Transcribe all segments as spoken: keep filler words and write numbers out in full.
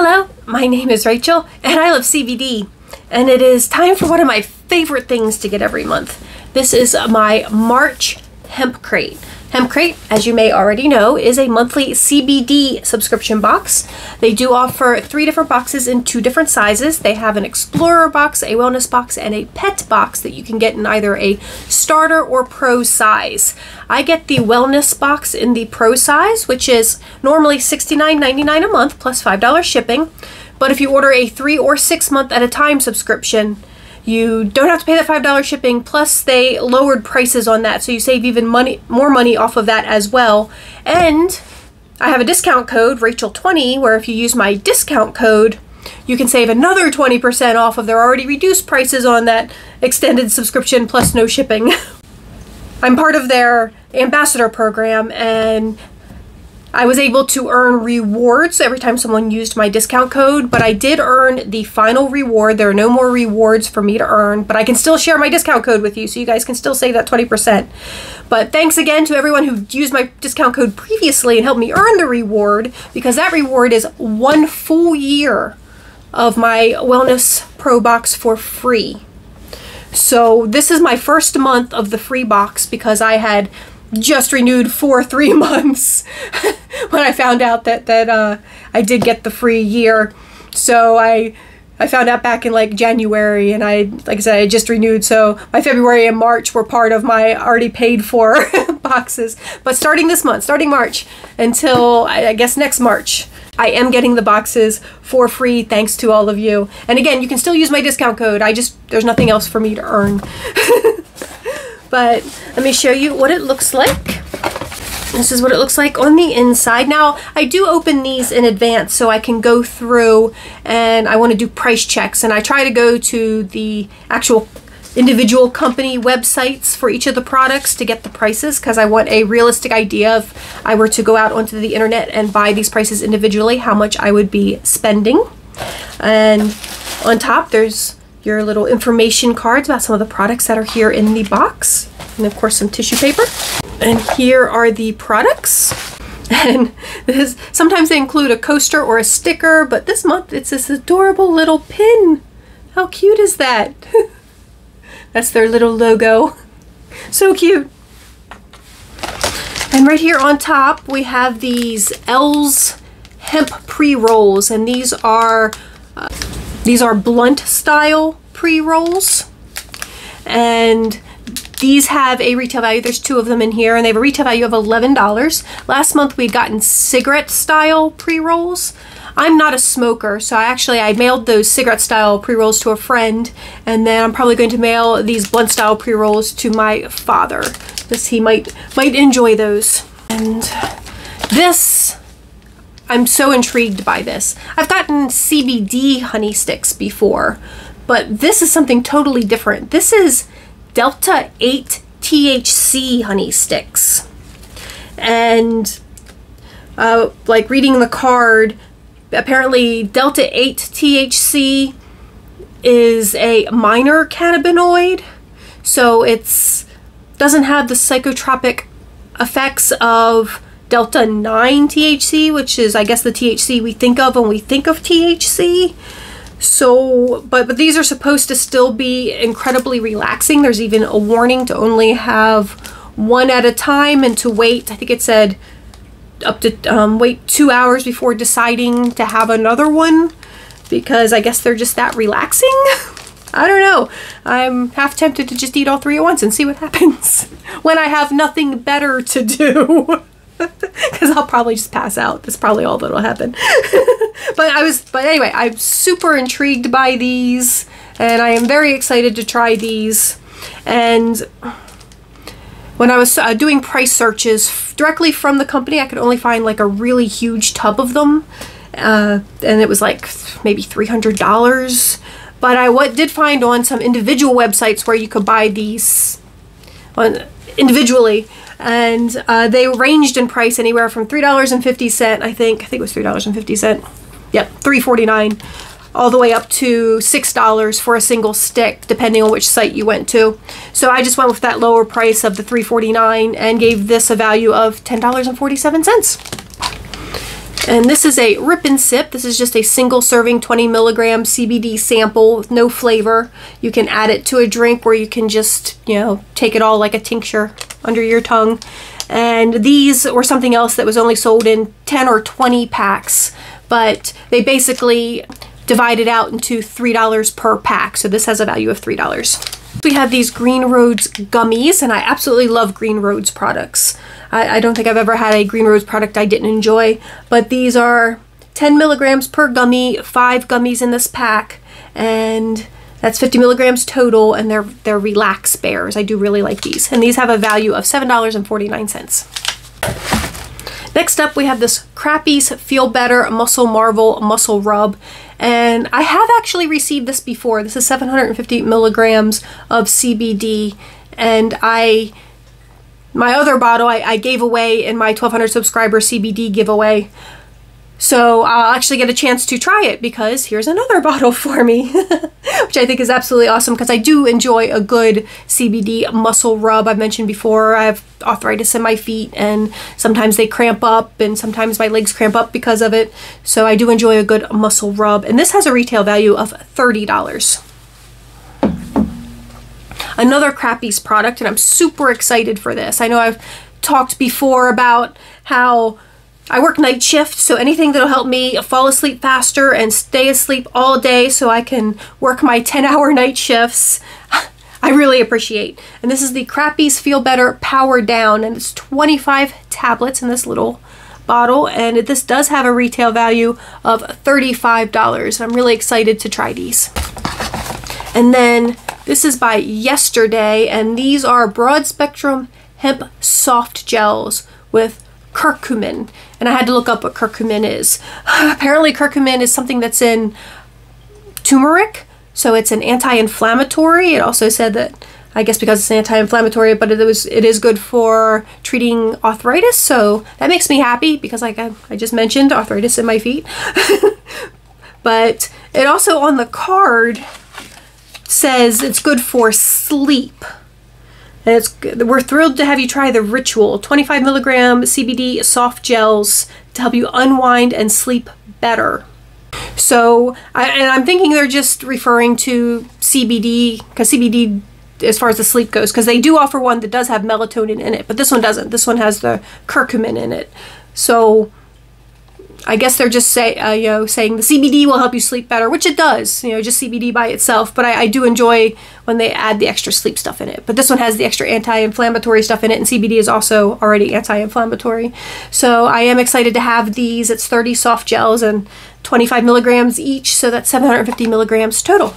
Hello, my name is Rachel and I love C B D, and it is time for one of my favorite things to get every month. This is my March Hemp Crate. Hemp Crate, as you may already know, is a monthly C B D subscription box. They do offer three different boxes in two different sizes. They have an Explorer box, a Wellness box, and a Pet box that you can get in either a starter or pro size. I get the Wellness box in the pro size, which is normally sixty-nine ninety-nine a month plus five dollars shipping. But if you order a three or six month at a time subscription, you don't have to pay that five dollars shipping, plus they lowered prices on that, so you save even money, more money off of that as well. And I have a discount code, Rachel twenty, where if you use my discount code, you can save another twenty percent off of their already reduced prices on that extended subscription plus no shipping. I'm part of their ambassador program, and I was able to earn rewards every time someone used my discount code, but I did earn the final reward. There are no more rewards for me to earn, but I can still share my discount code with you, so you guys can still save that twenty percent. But thanks again to everyone who used my discount code previously and helped me earn the reward, because that reward is one full year of my Wellness Pro box for free. So this is my first month of the free box, because I had just renewed for three months when I found out that that uh, I did get the free year. So I I found out back in like January, and I like I said I just renewed. So my February and March were part of my already paid for boxes. But starting this month, starting March until I, I guess next March, I am getting the boxes for free thanks to all of you. And again, you can still use my discount code. I just there's nothing else for me to earn. But let me show you what it looks like. This is what it looks like on the inside. Now, I do open these in advance so I can go through, and I want to do price checks. And I try to go to the actual individual company websites for each of the products to get the prices, because I want a realistic idea of, if I were to go out onto the internet and buy these prices individually, how much I would be spending. And on top, there's your little information cards about some of the products that are here in the box, and of course some tissue paper. And here are the products, and this is, sometimes they include a coaster or a sticker, but this month it's this adorable little pin. How cute is that? That's their little logo. So cute. And right here on top we have these Ell's hemp pre-rolls, and these are uh, These are blunt style pre-rolls, and these have a retail value. There's two of them in here, and they have a retail value of eleven dollars. Last month we'd gotten cigarette style pre-rolls. I'm not a smoker, so I actually I mailed those cigarette style pre-rolls to a friend, and then I'm probably going to mail these blunt style pre-rolls to my father, because he might might enjoy those. And this, I'm so intrigued by this. I've gotten C B D honey sticks before, but this is something totally different. This is Delta eight T H C honey sticks. And uh, like reading the card, apparently Delta eight T H C is a minor cannabinoid, so it's doesn't have the psychotropic effects of Delta nine T H C, which is, I guess, the T H C we think of when we think of T H C. So, but, but these are supposed to still be incredibly relaxing. There's even a warning to only have one at a time and to wait, I think it said, up to um, wait two hours before deciding to have another one, because I guess they're just that relaxing. I don't know. I'm half tempted to just eat all three at once and see what happens when I have nothing better to do. Because I'll probably just pass out. That's probably all that'll happen. But I was, but anyway, I'm super intrigued by these, and I am very excited to try these. And when I was uh, doing price searches directly from the company, I could only find like a really huge tub of them, uh, and it was like maybe three hundred dollars. But I what did find on some individual websites where you could buy these on individually. And uh, they ranged in price anywhere from three dollars and fifty cents, I think. I think it was three dollars and fifty cents. Yep, three forty-nine, all the way up to six dollars for a single stick, depending on which site you went to. So I just went with that lower price of the three forty-nine and gave this a value of ten dollars and forty-seven cents. And this is a rip and sip. This is just a single serving twenty milligram C B D sample with no flavor. You can add it to a drink, or you can just, you know, take it all like a tincture under your tongue. And these were something else that was only sold in ten or twenty packs, but they basically divided out into three dollars per pack. So this has a value of three dollars. We have these Green Roads gummies, and I absolutely love Green Roads products. I, I don't think I've ever had a Green Roads product I didn't enjoy, but these are ten milligrams per gummy, five gummies in this pack, and that's fifty milligrams total, and they're, they're relax bears. I do really like these, and these have a value of seven dollars and forty-nine cents. Next up, we have this Crappy's Feel Better Muscle Marvel Muscle Rub. And I have actually received this before. This is seven hundred fifty milligrams of C B D, and I, my other bottle I, I gave away in my twelve hundred subscriber C B D giveaway. So I'll actually get a chance to try it because here's another bottle for me, which I think is absolutely awesome because I do enjoy a good C B D muscle rub. I've mentioned before, I have arthritis in my feet, and sometimes they cramp up, and sometimes my legs cramp up because of it. So I do enjoy a good muscle rub. And this has a retail value of thirty dollars. Another Crappy's product, and I'm super excited for this. I know I've talked before about how I work night shift, so anything that'll help me fall asleep faster and stay asleep all day so I can work my ten hour night shifts, I really appreciate. And this is the Crappy's Feel Better Power Down, and it's twenty-five tablets in this little bottle, and this does have a retail value of thirty-five dollars. I'm really excited to try these. And then this is by Yesterday, and these are broad spectrum hemp soft gels with curcumin, and I had to look up what curcumin is. Apparently curcumin is something that's in turmeric, so it's an anti-inflammatory. It also said that, I guess because it's anti-inflammatory, but it was it is good for treating arthritis, so that makes me happy because, like I, I just mentioned, arthritis in my feet. But it also on the card says it's good for sleep. And it's, we're thrilled to have you try the Ritual twenty-five milligram C B D soft gels to help you unwind and sleep better. So, I, and I'm thinking they're just referring to C B D, because C B D, as far as the sleep goes, because they do offer one that does have melatonin in it, but this one doesn't. This one has the curcumin in it. So I guess they're just say, uh, you know, saying the C B D will help you sleep better, which it does, you know, just C B D by itself. But I, I do enjoy when they add the extra sleep stuff in it. But this one has the extra anti-inflammatory stuff in it, and C B D is also already anti-inflammatory. So I am excited to have these. It's thirty soft gels and twenty-five milligrams each, so that's seven hundred fifty milligrams total.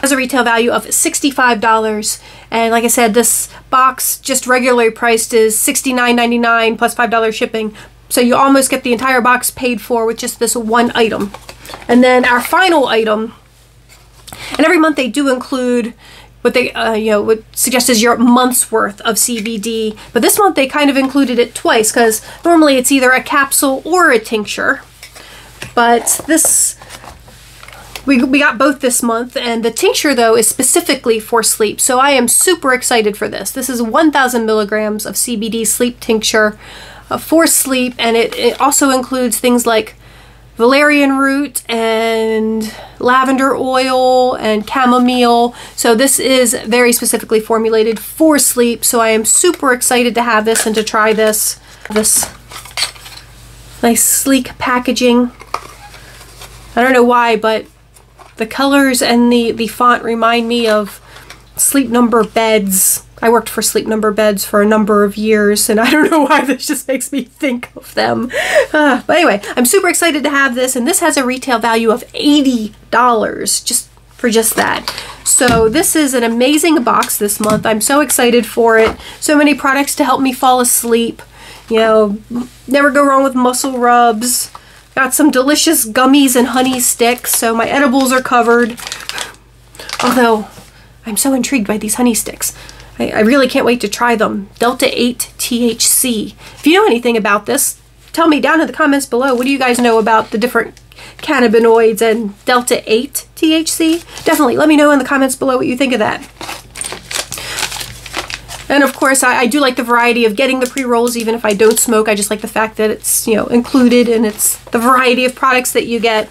Has a retail value of sixty-five dollars, and like I said, this box just regularly priced is sixty-nine ninety-nine plus five dollars shipping. So you almost get the entire box paid for with just this one item. And then our final item, and every month they do include what they uh, you know, would suggest is your month's worth of C B D, but this month they kind of included it twice because normally it's either a capsule or a tincture, but this we, we got both this month, and the tincture though is specifically for sleep. So I am super excited for this. This is one thousand milligrams of C B D sleep tincture for sleep, and it, it also includes things like valerian root and lavender oil and chamomile. So this is very specifically formulated for sleep, so I am super excited to have this and to try this. This nice sleek packaging. I don't know why, but the colors and the, the font remind me of Sleep Number beds. I worked for Sleep Number beds for a number of years, and I don't know why this just makes me think of them. Uh, but anyway, I'm super excited to have this, and this has a retail value of eighty dollars just for just that. So this is an amazing box this month. I'm so excited for it. So many products to help me fall asleep. You know, never go wrong with muscle rubs. Got some delicious gummies and honey sticks, so my edibles are covered. Although, I'm so intrigued by these honey sticks. I, I really can't wait to try them. Delta eight T H C. If you know anything about this, tell me down in the comments below. What do you guys know about the different cannabinoids and Delta eight T H C? Definitely let me know in the comments below what you think of that. And of course, I, I do like the variety of getting the pre-rolls, even if I don't smoke. I just like the fact that it's, you know, included, and it's the variety of products that you get.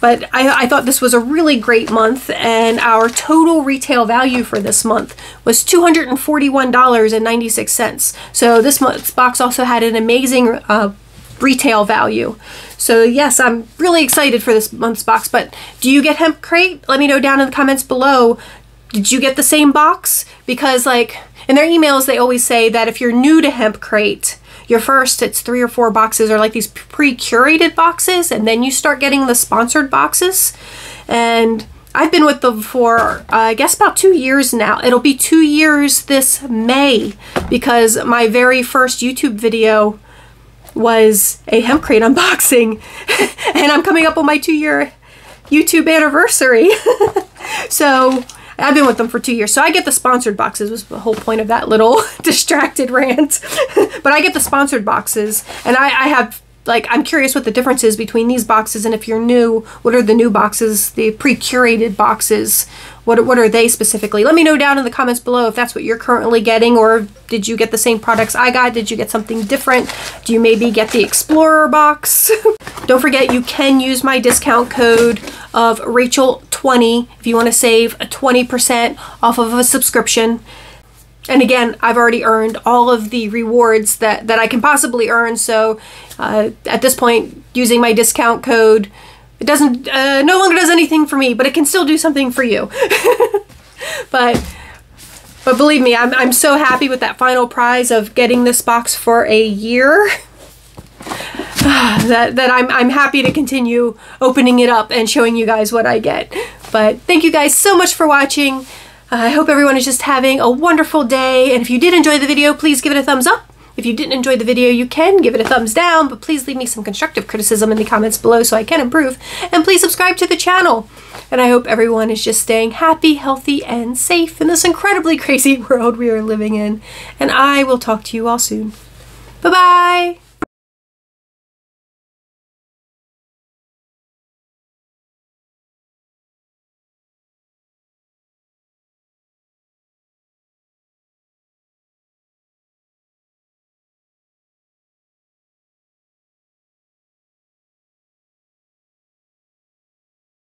But I, I thought this was a really great month, and our total retail value for this month was two hundred forty-one dollars and ninety-six cents. So this month's box also had an amazing uh, retail value. So yes, I'm really excited for this month's box. But do you get Hemp Crate? Let me know down in the comments below. Did you get the same box? Because like in their emails, they always say that if you're new to Hemp Crate, your first, it's three or four boxes are like these pre-curated boxes, and then you start getting the sponsored boxes. And I've been with them for, uh, I guess, about two years now. It'll be two years this May, because my very first YouTube video was a Hemp Crate unboxing, and I'm coming up on my two-year YouTube anniversary. So I've been with them for two years. So I get the sponsored boxes, was the whole point of that little distracted rant. But I get the sponsored boxes, and I, I have, like, I'm curious what the difference is between these boxes, and if you're new, what are the new boxes, the pre-curated boxes, what, what are they specifically? Let me know down in the comments below if that's what you're currently getting, or did you get the same products I got? Did you get something different? Do you maybe get the Explorer box? Don't forget, you can use my discount code of Rachel twenty if you want to save twenty percent off of a subscription. And again, I've already earned all of the rewards that, that I can possibly earn. So uh, at this point, using my discount code, it doesn't, uh, no longer does anything for me, but it can still do something for you. but but believe me, I'm, I'm so happy with that final prize of getting this box for a year. that that I'm, I'm happy to continue opening it up and showing you guys what I get. But thank you guys so much for watching. I hope everyone is just having a wonderful day, and if you did enjoy the video, please give it a thumbs up. If you didn't enjoy the video, you can give it a thumbs down, but please leave me some constructive criticism in the comments below so I can improve, and please subscribe to the channel. And I hope everyone is just staying happy, healthy, and safe in this incredibly crazy world we are living in, and I will talk to you all soon. Bye-bye!